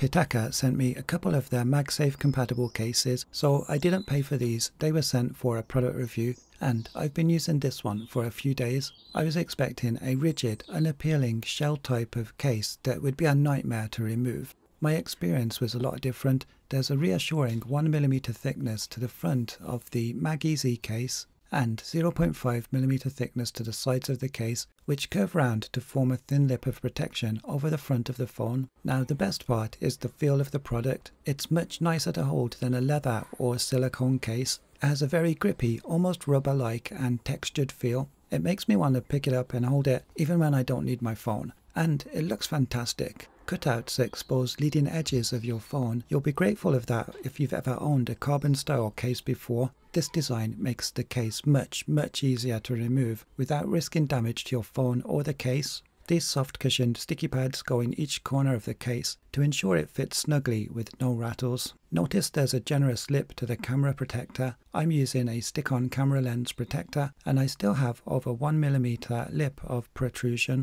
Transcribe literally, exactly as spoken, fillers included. Pitaka sent me a couple of their MagSafe compatible cases, so I didn't pay for these. They were sent for a product review, and I've been using this one for a few days. I was expecting a rigid, unappealing shell type of case that would be a nightmare to remove. My experience was a lot different. There's a reassuring one millimeter thickness to the front of the MagEZ case and zero point five millimeter thickness to the sides of the case, which curve round to form a thin lip of protection over the front of the phone. Now the best part is the feel of the product. It's much nicer to hold than a leather or silicone case. It has a very grippy, almost rubber-like and textured feel. It makes me want to pick it up and hold it even when I don't need my phone. And it looks fantastic. Cutouts that expose leading edges of your phone. You'll be grateful of that if you've ever owned a carbon style case before. This design makes the case much, much easier to remove without risking damage to your phone or the case. These soft cushioned sticky pads go in each corner of the case to ensure it fits snugly with no rattles. Notice there's a generous lip to the camera protector. I'm using a stick-on camera lens protector and I still have over one millimeter lip of protrusion.